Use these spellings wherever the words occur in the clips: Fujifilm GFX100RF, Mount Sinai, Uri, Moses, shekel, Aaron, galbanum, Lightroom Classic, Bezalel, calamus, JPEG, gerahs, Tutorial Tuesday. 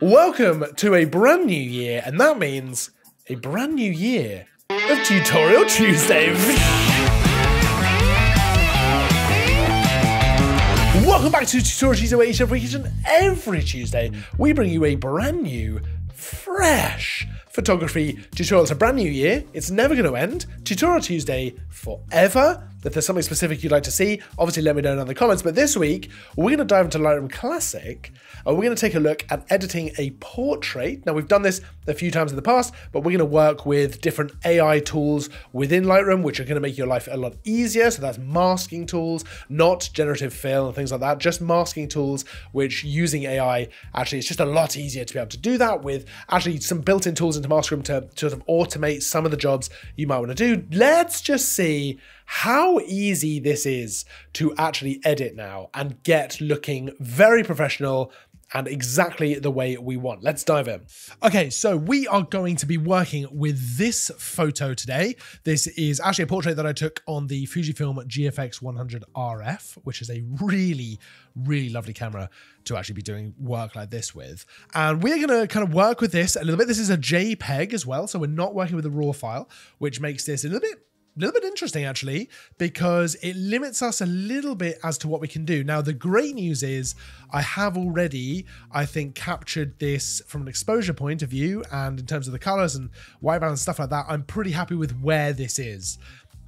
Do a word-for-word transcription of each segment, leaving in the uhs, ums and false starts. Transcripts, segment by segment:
Welcome to a brand new year, and that means a brand new year of Tutorial Tuesday. Welcome back to Tutorial Tuesday, where each and every, each and every Tuesday we bring you a brand new, fresh photography tutorial. It's a brand new year, it's never going to end. Tutorial Tuesday forever. If there's something specific you'd like to see, obviously let me know in the comments. But this week, we're going to dive into Lightroom Classic, and we're going to take a look at editing a portrait. Now, we've done this a few times in the past, but we're going to work with different A I tools within Lightroom, which are going to make your life a lot easier. So that's masking tools, not generative fill and things like that, just masking tools, which using A I, actually, it's just a lot easier to be able to do that with actually some built-in tools into Master Room to, to sort of automate some of the jobs you might want to do. Let's just see how easy this is to actually edit now and get looking very professional and exactly the way we want. Let's dive in. Okay, so we are going to be working with this photo today. This is actually a portrait that I took on the Fujifilm G F X one hundred R F, which is a really, really lovely camera to actually be doing work like this with. And we're gonna kind of work with this a little bit. This is a JPEG as well, so we're not working with a RAW file, which makes this a little bit A little bit interesting, actually, because it limits us a little bit as to what we can do. Now, the great news is I have already, I think, captured this from an exposure point of view, and in terms of the colors and white balance, stuff like that, I'm pretty happy with where this is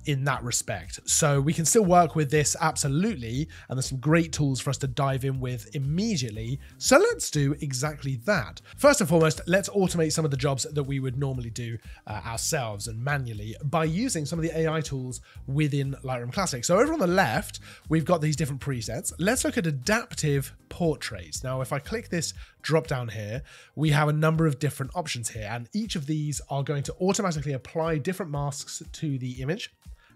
in that respect. So we can still work with this, absolutely, and there's some great tools for us to dive in with immediately. So let's do exactly that. First and foremost, let's automate some of the jobs that we would normally do uh, ourselves and manually by using some of the A I tools within Lightroom Classic. So over on the left, we've got these different presets. Let's look at adaptive portraits. Now, if I click this drop down here, we have a number of different options here, and each of these are going to automatically apply different masks to the image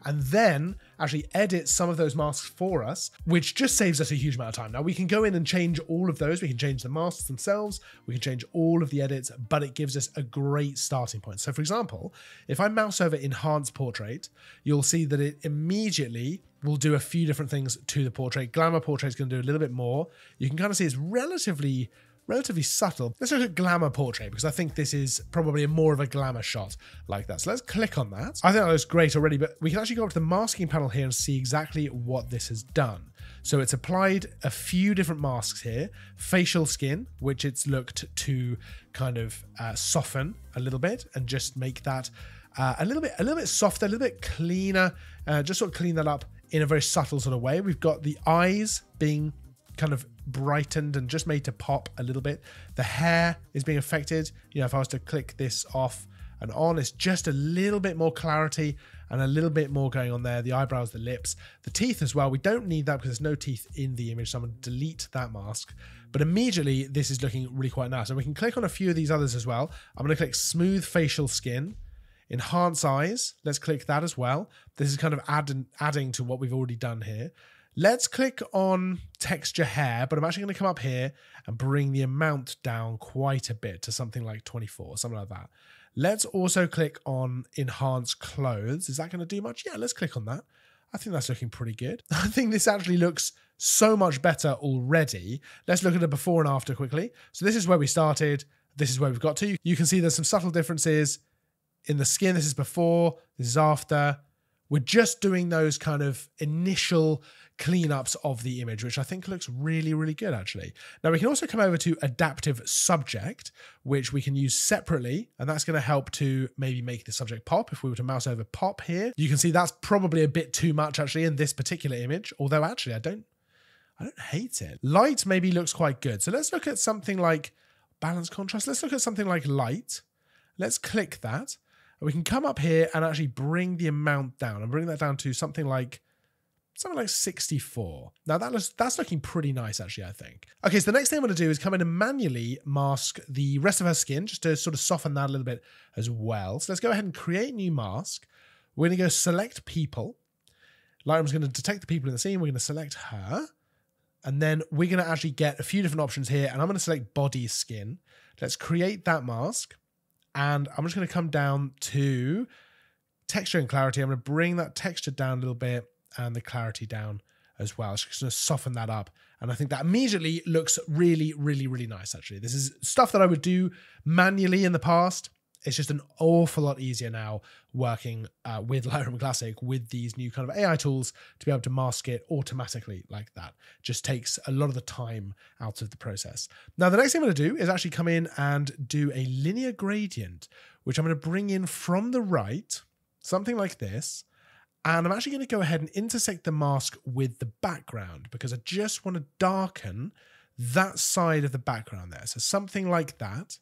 and then actually edit some of those masks for us, which just saves us a huge amount of time. Now, we can go in and change all of those. We can change the masks themselves. We can change all of the edits, but it gives us a great starting point. So for example, if I mouse over Enhance Portrait, you'll see that it immediately will do a few different things to the portrait. Glamour Portrait is going to do a little bit more. You can kind of see it's relatively relatively subtle. Let's look at glamour portrait, because I think this is probably more of a glamour shot like that. So let's click on that. I think that looks great already, but we can actually go up to the masking panel here and see exactly what this has done. So it's applied a few different masks here. Facial skin, which it's looked to kind of uh, soften a little bit and just make that uh, a little bit, a little bit softer, a little bit cleaner, uh, just sort of clean that up in a very subtle sort of way. We've got the eyes being kind of brightened and just made to pop a little bit. The hair is being affected. You know, if I was to click this off and on, it's just a little bit more clarity and a little bit more going on there. The eyebrows, the lips, the teeth as well. We don't need that because there's no teeth in the image, so I'm going to delete that mask. But immediately, this is looking really quite nice. And we can click on a few of these others as well. I'm going to click smooth facial skin, enhance eyes. Let's click that as well. This is kind of add adding to what we've already done here. Let's click on texture hair, but I'm actually going to come up here and bring the amount down quite a bit to something like twenty-four, something like that. Let's also click on enhance clothes. Is that going to do much? Yeah, let's click on that. I think that's looking pretty good. I think this actually looks so much better already. Let's look at a before and after quickly. So this is where we started. This is where we've got to. You can see there's some subtle differences in the skin. This is before, this is after. We're just doing those kind of initial cleanups of the image, which I think looks really, really good, actually. Now, we can also come over to adaptive subject, which we can use separately, and that's going to help to maybe make the subject pop. If we were to mouse over pop here, you can see that's probably a bit too much, actually, in this particular image, although actually I don't, I don't hate it. Light maybe looks quite good. So let's look at something like balance contrast. Let's look at something like light. Let's click that. We can come up here and actually bring the amount down and bring that down to something like something like sixty-four. Now that looks, that's looking pretty nice, actually, I think. Okay, so the next thing I'm going to do is come in and manually mask the rest of her skin just to sort of soften that a little bit as well. So let's go ahead and create new mask. We're going to go select people. Lightroom's going to detect the people in the scene. We're going to select her. And then we're going to actually get a few different options here. And I'm going to select body skin. Let's create that mask. And I'm just going to come down to texture and clarity. I'm going to bring that texture down a little bit and the clarity down as well. It's just going to soften that up And I think that immediately looks really, really, really nice, actually. This is stuff that I would do manually in the past. It's just an awful lot easier now working uh, with Lightroom Classic with these new kind of A I tools to be able to mask it automatically like that. Just takes a lot of the time out of the process. Now, the next thing I'm going to do is actually come in and do a linear gradient, which I'm going to bring in from the right, something like this. And I'm actually going to go ahead and intersect the mask with the background because I just want to darken that side of the background there. So something like that,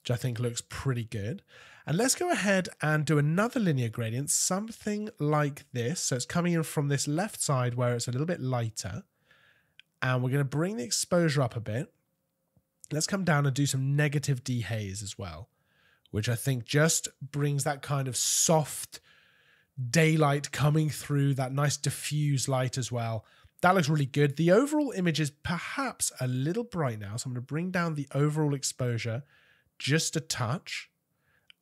which I think looks pretty good. And let's go ahead and do another linear gradient, something like this. So it's coming in from this left side where it's a little bit lighter. And we're going to bring the exposure up a bit. Let's come down and do some negative dehaze as well, which I think just brings that kind of soft daylight coming through, that nice diffuse light as well. That looks really good. The overall image is perhaps a little bright now, so I'm going to bring down the overall exposure just a touch,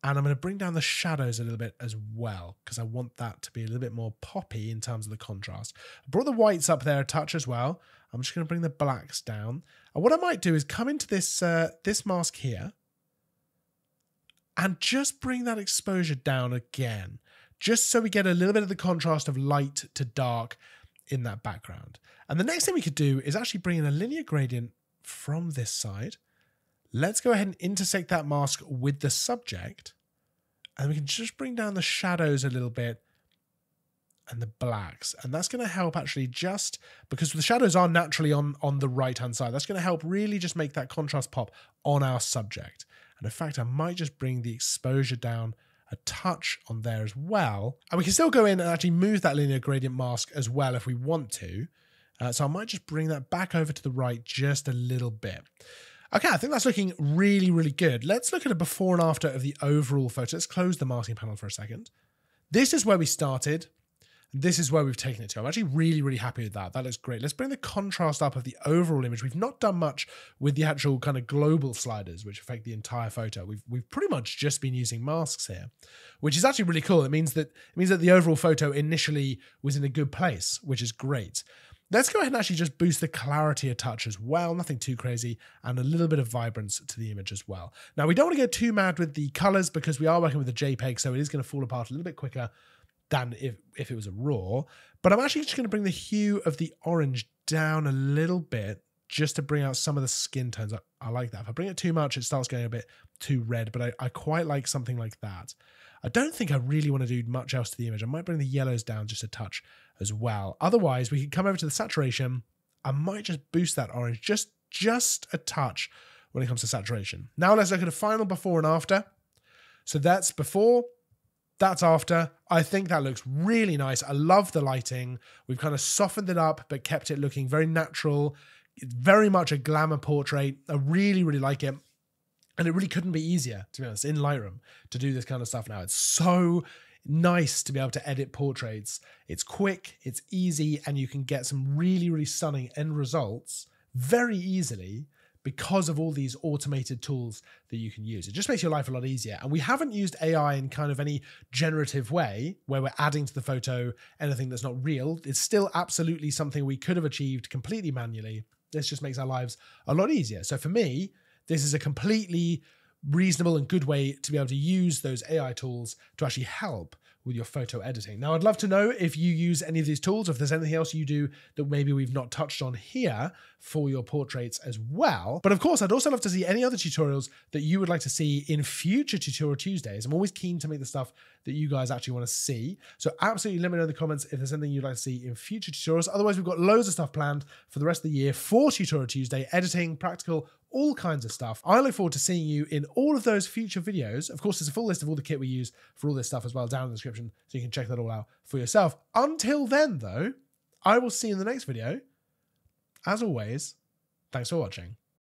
and I'm going to bring down the shadows a little bit as well because I want that to be a little bit more poppy in terms of the contrast. I brought the whites up there a touch as well. I'm just going to bring the blacks down, and what I might do is come into this uh, this mask here and just bring that exposure down again, just so we get a little bit of the contrast of light to dark in that background. And the next thing we could do is actually bring in a linear gradient from this side. Let's go ahead and intersect that mask with the subject, and we can just bring down the shadows a little bit and the blacks. And that's going to help actually, just because the shadows are naturally on, on the right-hand side, that's going to help really just make that contrast pop on our subject. And in fact, I might just bring the exposure down a touch on there as well. And we can still go in and actually move that linear gradient mask as well if we want to. Uh, so I might just bring that back over to the right just a little bit. Okay, I think that's looking really, really good. Let's look at a before and after of the overall photo. Let's close the masking panel for a second. This is where we started. This is where we've taken it to. I'm actually really, really happy with that. That looks great. Let's bring the contrast up of the overall image. We've not done much with the actual kind of global sliders, which affect the entire photo. We've, we've pretty much just been using masks here, which is actually really cool. It means that, it means that the overall photo initially was in a good place, which is great. Let's go ahead and actually just boost the clarity a touch as well. Nothing too crazy, and a little bit of vibrance to the image as well. Now, we don't want to go too mad with the colors because we are working with a JPEG, so it is going to fall apart a little bit quicker than if, if it was a RAW. But I'm actually just going to bring the hue of the orange down a little bit just to bring out some of the skin tones. I, I like that. If I bring it too much, it starts going a bit too red, but I, I quite like something like that. I don't think I really want to do much else to the image. I might bring the yellows down just a touch as well. Otherwise, we could come over to the saturation. I might just boost that orange just, just a touch when it comes to saturation. Now let's look at a final before and after. So that's before, that's after. I think that looks really nice. I love the lighting. We've kind of softened it up, but kept it looking very natural. Very much a glamour portrait. I really, really like it. And it really couldn't be easier, to be honest, in Lightroom to do this kind of stuff now. It's so nice to be able to edit portraits. It's quick, it's easy, and you can get some really, really stunning end results very easily because of all these automated tools that you can use. It just makes your life a lot easier. And we haven't used A I in kind of any generative way where we're adding to the photo anything that's not real. It's still absolutely something we could have achieved completely manually. This just makes our lives a lot easier. So for me, this is a completely reasonable and good way to be able to use those A I tools to actually help with your photo editing. Now, I'd love to know if you use any of these tools, if there's anything else you do that maybe we've not touched on here for your portraits as well. But of course, I'd also love to see any other tutorials that you would like to see in future Tutorial Tuesdays. I'm always keen to make the stuff that you guys actually want to see. So absolutely let me know in the comments if there's anything you'd like to see in future tutorials. Otherwise, we've got loads of stuff planned for the rest of the year for Tutorial Tuesday, editing, practical, all kinds of stuff. I look forward to seeing you in all of those future videos. Of course, there's a full list of all the kit we use for all this stuff as well down in the description, so you can check that all out for yourself. Until then, though, I will see you in the next video. As always, thanks for watching.